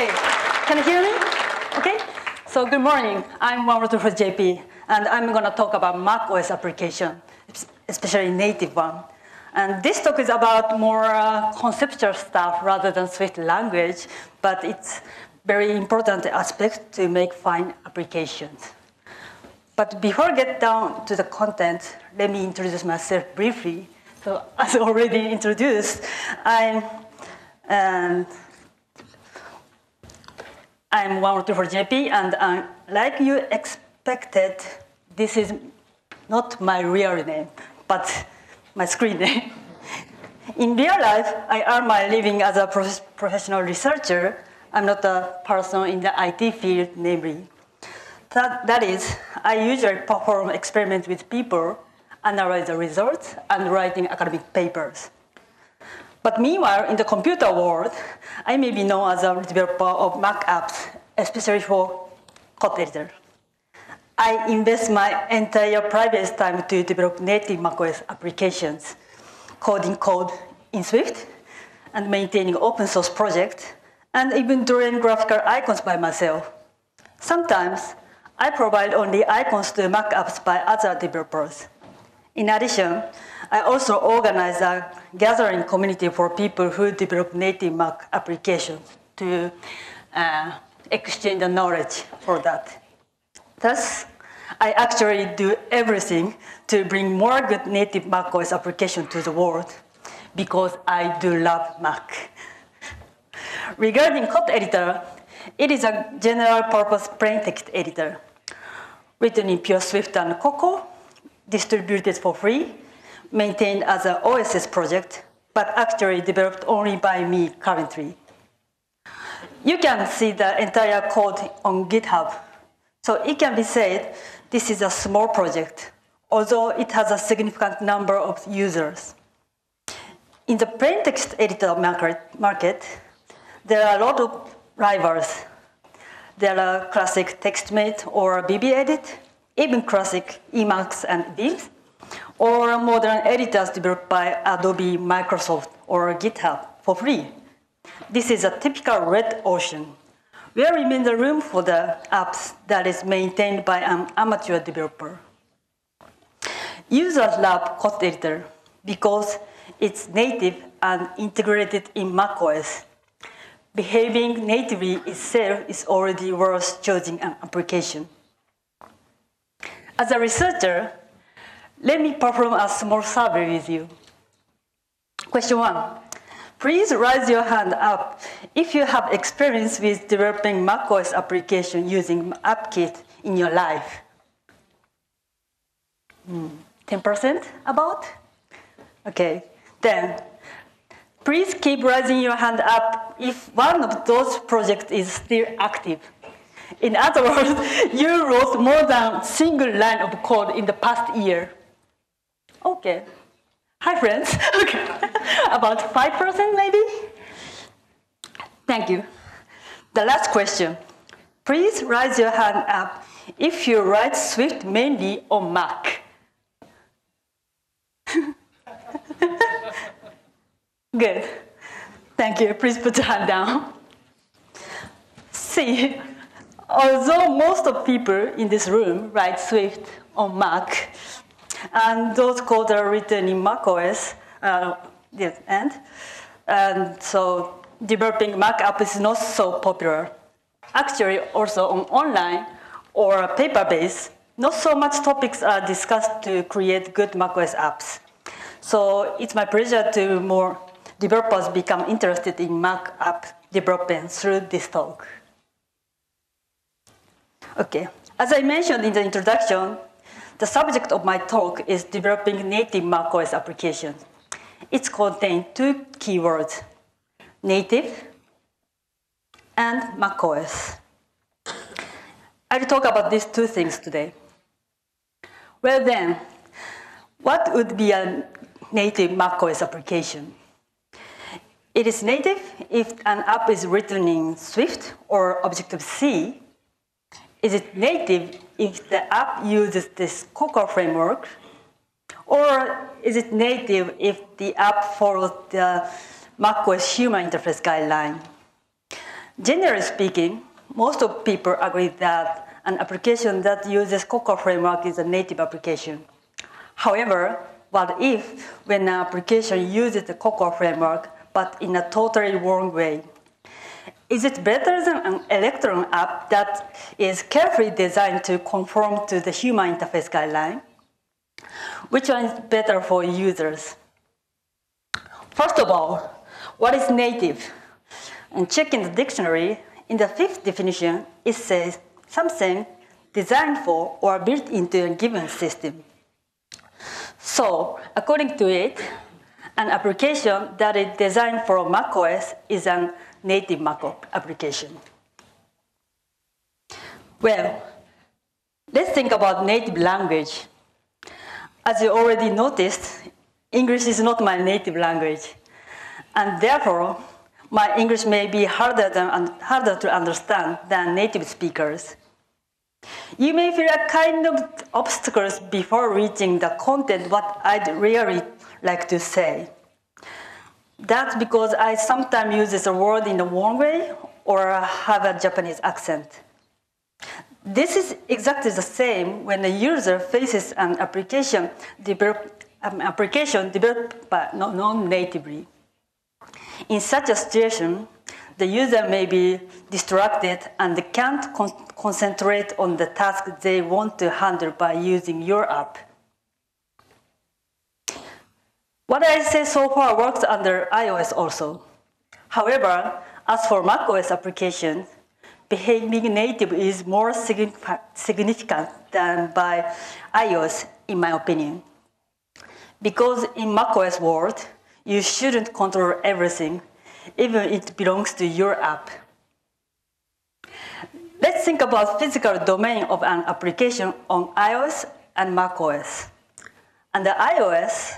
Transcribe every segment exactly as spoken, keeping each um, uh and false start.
Okay, can you hear me? Okay, so good morning. I'm Juan Rotofor J P, and I'm going to talk about macOS application, especially native one. And this talk is about more uh, conceptual stuff rather than Swift language, but it's very important aspect to make fine applications. But before I get down to the content, let me introduce myself briefly. So as already introduced, I'm um, I'm Juan Rotofor J P, and um, like you expected, this is not my real name, but my screen name. In real life, I earn my living as a prof professional researcher. I'm not a person in the I T field, namely. That, that is, I usually perform experiments with people, analyze the results, and writing academic papers. But meanwhile, in the computer world, I may be known as a developer of Mac apps, especially for CotEditor. I invest my entire private time to develop native macOS applications, coding code in Swift, and maintaining open source projects, and even drawing graphical icons by myself. Sometimes, I provide only icons to Mac apps by other developers. In addition, I also organize a gathering community for people who develop native Mac applications to uh, exchange the knowledge for that. Thus, I actually do everything to bring more good native macOS applications to the world, because I do love Mac. Regarding CotEditor, it is a general-purpose plaintext editor, written in pure Swift and Cocoa, distributed for free, maintained as an O S S project, but actually developed only by me currently. You can see the entire code on GitHub, so it can be said this is a small project, although it has a significant number of users. In the plaintext editor market, there are a lot of rivals. There are classic TextMate or BBEdit, even classic Emacs and Vim, or modern editors developed by Adobe, Microsoft, or GitHub for free. This is a typical red ocean, where remains the room for the apps that is maintained by an amateur developer. Users love CotEditor because it's native and integrated in macOS. Behaving natively itself is already worth choosing an application. As a researcher, let me perform a small survey with you. Question one, please raise your hand up if you have experience with developing macOS application using AppKit in your life. Hmm, ten percent about? Okay, then please keep raising your hand up if one of those projects is still active. In other words, you wrote more than a single line of code in the past year. Okay. Hi, friends. Okay. About five percent maybe? Thank you. The last question. Please raise your hand up if you write Swift mainly on Mac. Good. Thank you. Please put your hand down. See, although most of people in this room write Swift on Mac, and those codes are written in macOS, uh, yes, and, and so developing Mac app is not so popular. Actually, also on online or paper-based, not so much topics are discussed to create good macOS apps. So it's my pleasure to more developers become interested in Mac app development through this talk. Okay, as I mentioned in the introduction, the subject of my talk is developing native macOS applications. It contains two keywords, native and macOS. I will talk about these two things today. Well then, what would be a native macOS application? It is native if an app is written in Swift or Objective C. Is it native if the app uses this Cocoa framework? Or is it native if the app follows the macOS Human Interface Guideline? Generally speaking, most of people agree that an application that uses Cocoa framework is a native application. However, what if when an application uses the Cocoa framework but in a totally wrong way? Is it better than an Electron app that is carefully designed to conform to the Human Interface Guideline? Which one is better for users? First of all, what is native? And checking the dictionary, in the fifth definition, it says something designed for or built into a given system. So, according to it, an application that is designed for macOS is an native Mac application. Well, let's think about native language. As you already noticed, English is not my native language, and therefore, my English may be harder, than, harder to understand than native speakers. You may feel a kind of obstacles before reaching the content what I'd really like to say. That's because I sometimes use a word in the wrong way or have a Japanese accent. This is exactly the same when a user faces an application developed, um, application developed by non-natively. In such a situation, the user may be distracted and can't con concentrate on the task they want to handle by using your app. What I say so far works under iOS also. However, as for macOS applications, behaving native is more significant than by iOS, in my opinion. Because in macOS world, you shouldn't control everything, even if it belongs to your app. Let's think about physical domain of an application on iOS and macOS. Under iOS,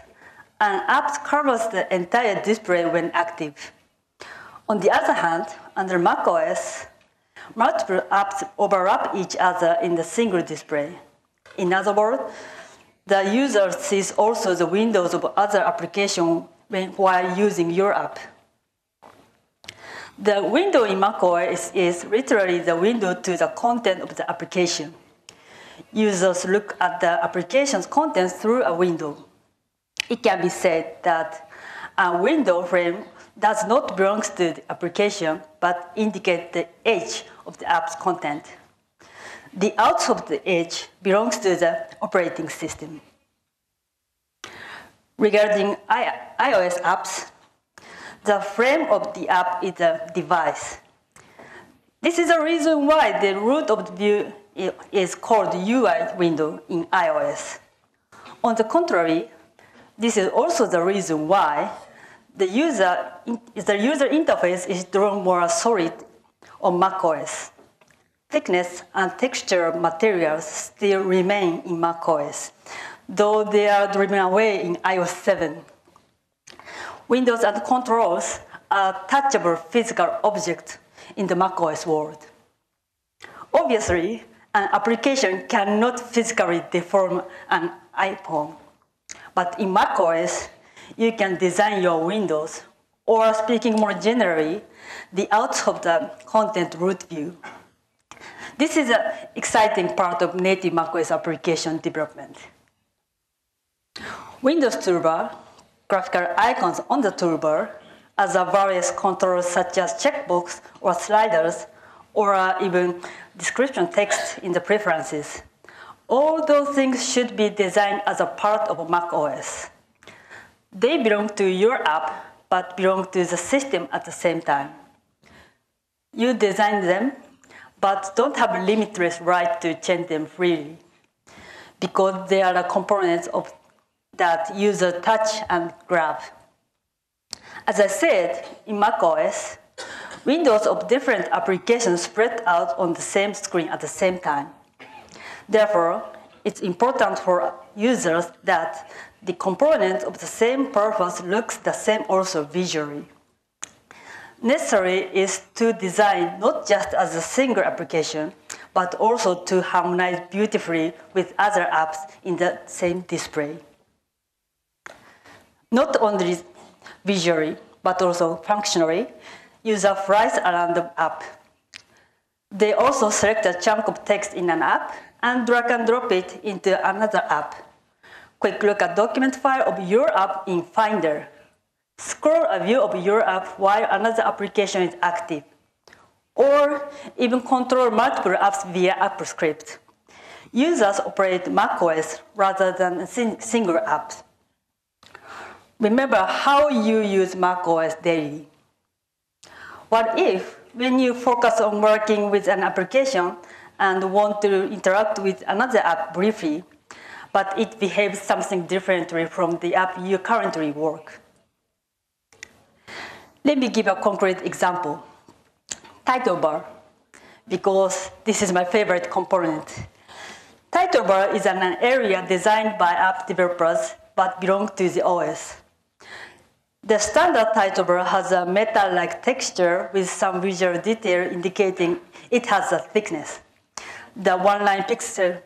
an app covers the entire display when active. On the other hand, under macOS, multiple apps overlap each other in the single display. In other words, the user sees also the windows of other applications while using your app. The window in macOS is literally the window to the content of the application. Users look at the application's contents through a window. It can be said that a window frame does not belong to the application, but indicates the edge of the app's content. The outside of the edge belongs to the operating system. Regarding iOS apps, the frame of the app is a device. This is the reason why the root of the view is called U I window in iOS. On the contrary, this is also the reason why the user, the user interface is drawn more solid on macOS. Thickness and texture of materials still remain in macOS, though they are driven away in iOS seven. Windows and controls are touchable physical objects in the macOS world. Obviously, an application cannot physically deform an iPhone. But in macOS, you can design your windows, or speaking more generally, the out of the content root view. This is an exciting part of native macOS application development. Windows toolbar, graphical icons on the toolbar, other various controls such as checkbox or sliders, or even description text in the preferences. All those things should be designed as a part of macOS. They belong to your app, but belong to the system at the same time. You design them, but don't have limitless right to change them freely, because they are the components of that user touch and grab. As I said, in macOS, windows of different applications spread out on the same screen at the same time. Therefore, it's important for users that the components of the same purpose looks the same also visually. Necessary is to design not just as a single application, but also to harmonize beautifully with other apps in the same display. Not only visually, but also functionally, user flies around the app. They also select a chunk of text in an app and drag and drop it into another app. Quick look at document file of your app in Finder. Scroll a view of your app while another application is active. Or even control multiple apps via AppScript. Users operate macOS rather than single apps. Remember how you use macOS daily. What if, when you focus on working with an application and want to interact with another app briefly, but it behaves something differently from the app you currently work? Let me give a concrete example. Title bar, because this is my favorite component. Title bar is an area designed by app developers but belongs to the O S. The standard title bar has a metal-like texture with some visual detail indicating it has a thickness. The one-line pixel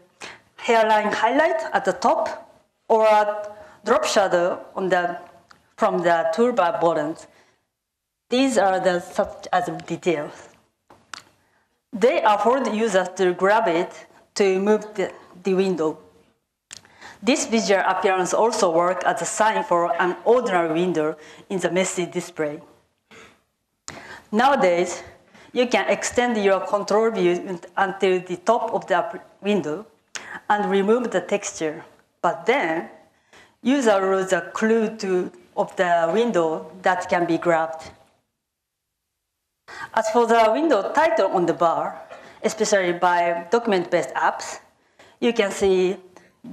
hairline highlight at the top or a drop shadow on the, from the toolbar buttons. These are the such as details. They afford users to grab it to move the, the window. This visual appearance also works as a sign for an ordinary window in the messy display. Nowadays, you can extend your control view until the top of the window and remove the texture. But then, user loses a clue to, of the window that can be grabbed. As for the window title on the bar, especially by document-based apps, you can see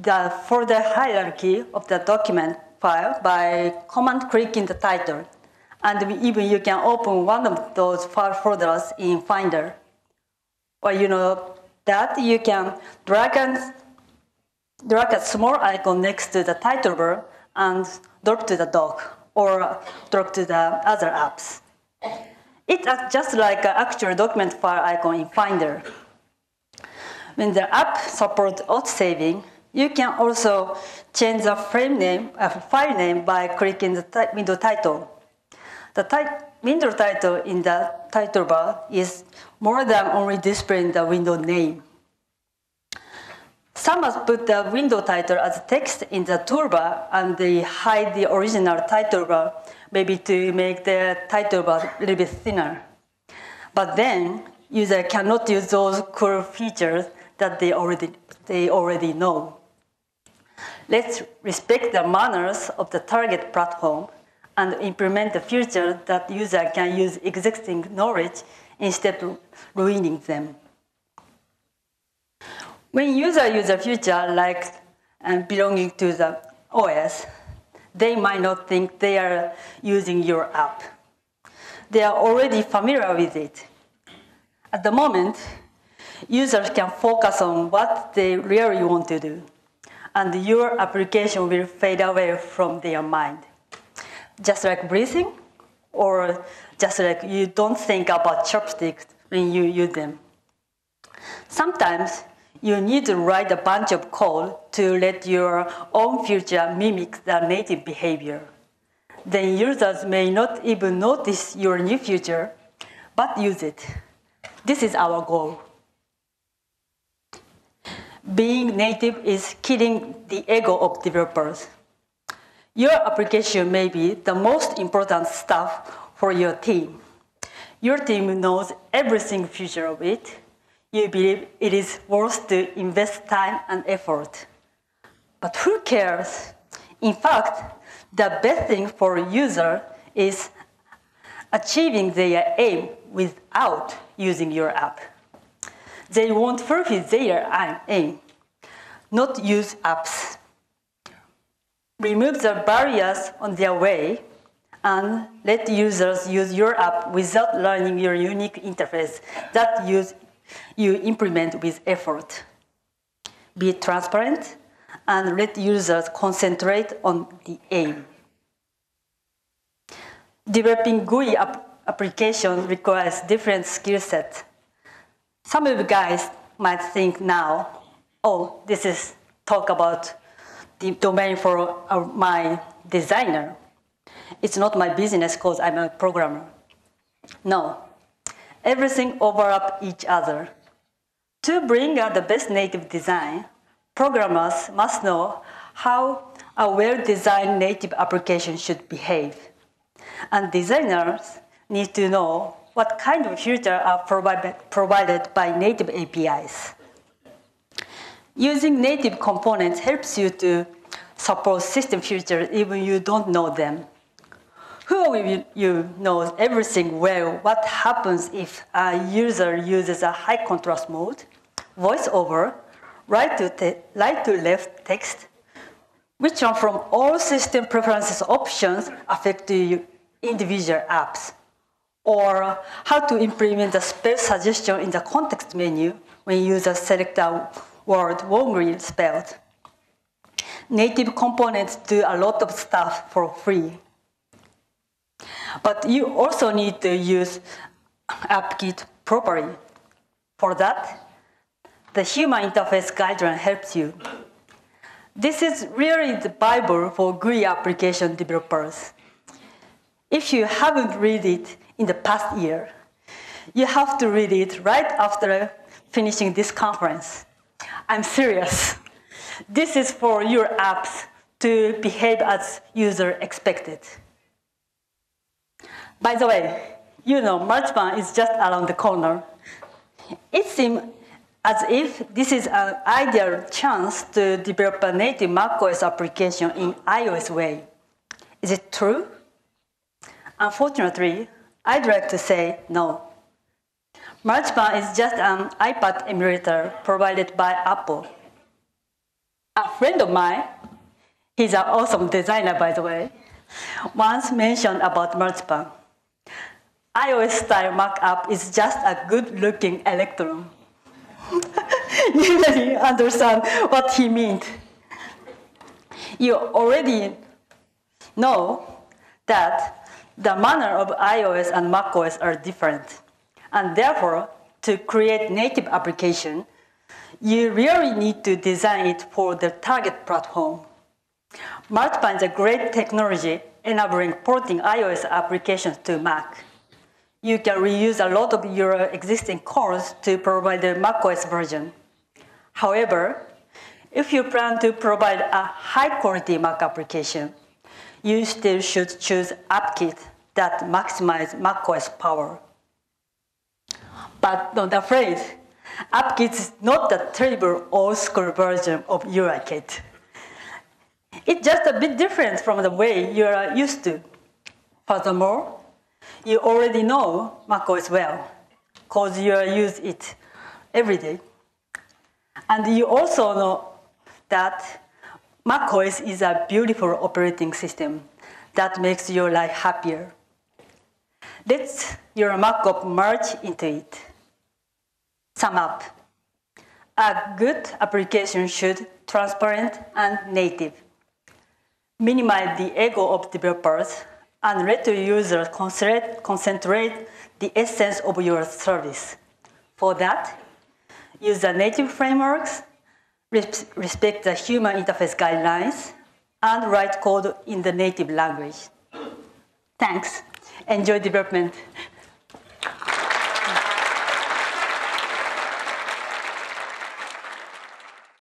the folder hierarchy of the document file by command clicking the title. And even you can open one of those file folders in Finder. Or you know that you can drag, and, drag a small icon next to the title bar and drop to the dock or drop to the other apps. It acts just like an actual document file icon in Finder. When the app supports auto-saving, you can also change the frame name, uh, file name by clicking the window title. The window title in the title bar is more than only displaying the window name. Some have put the window title as text in the toolbar and they hide the original title bar, maybe to make the title bar a little bit thinner. But then, users cannot use those cool features that they already, they already know. Let's respect the manners of the target platform and implement the features that users can use existing knowledge instead of ruining them. When users use a feature like um, belonging to the O S, they might not think they are using your app. They are already familiar with it. At the moment, users can focus on what they really want to do, and your application will fade away from their mind. Just like breathing, or just like you don't think about chopsticks when you use them. Sometimes, you need to write a bunch of code to let your own feature mimic the native behavior. Then users may not even notice your new feature, but use it. This is our goal. Being native is killing the ego of developers. Your application may be the most important stuff for your team. Your team knows every single feature of it. You believe it is worth to invest time and effort. But who cares? In fact, the best thing for a user is achieving their aim without using your app. They won't fulfill their aim, not use apps. Remove the barriers on their way and let users use your app without learning your unique interface that use you implement with effort. Be transparent and let users concentrate on the aim. Developing G U I ap applications requires different skill sets. Some of you guys might think now, oh, this is talk about the domain for uh, my designer. It's not my business because I'm a programmer. No, everything overlaps each other. To bring out the best native design, programmers must know how a well-designed native application should behave. And designers need to know what kind of features are provi- provided by native A P Is. Using native components helps you to support system features even you don't know them. Who will you know everything well? What happens if a user uses a high contrast mode, voiceover, right to, right to left text, which one from all system preferences options affect the individual apps, or how to implement the spell suggestion in the context menu when users select a word wrongly spelled. Native components do a lot of stuff for free. But you also need to use AppKit properly. For that, the Human Interface Guideline helps you. This is really the Bible for G U I application developers. If you haven't read it in the past year, you have to read it right after finishing this conference. I'm serious. This is for your apps to behave as user expected. By the way, you know, Marzipan is just around the corner. It seems as if this is an ideal chance to develop a native macOS application in iOS way. Is it true? Unfortunately, I'd like to say no. Marzipan is just an iPad emulator provided by Apple. A friend of mine, he's an awesome designer, by the way, once mentioned about Marzipan. iOS-style Mac app is just a good-looking electron. You really understand what he meant. You already know that the manner of iOS and macOS are different, and therefore, to create native application, you really need to design it for the target platform. Marzipan is a great technology enabling porting iOS applications to Mac. You can reuse a lot of your existing cores to provide the macOS version. However, if you plan to provide a high-quality Mac application, you still should choose AppKit that maximizes macOS power. But don't be afraid, AppKit is not the terrible old-school version of UIKit. It's just a bit different from the way you are used to. Furthermore, you already know macOS well, because you use it every day. And you also know that macOS is a beautiful operating system that makes your life happier. Let your macOS merge into it. Sum up. A good application should be transparent and native. Minimize the ego of developers and let your users concentrate, concentrate the essence of your service. For that, use the native frameworks, respect the Human Interface Guidelines, and write code in the native language. Thanks. Enjoy development.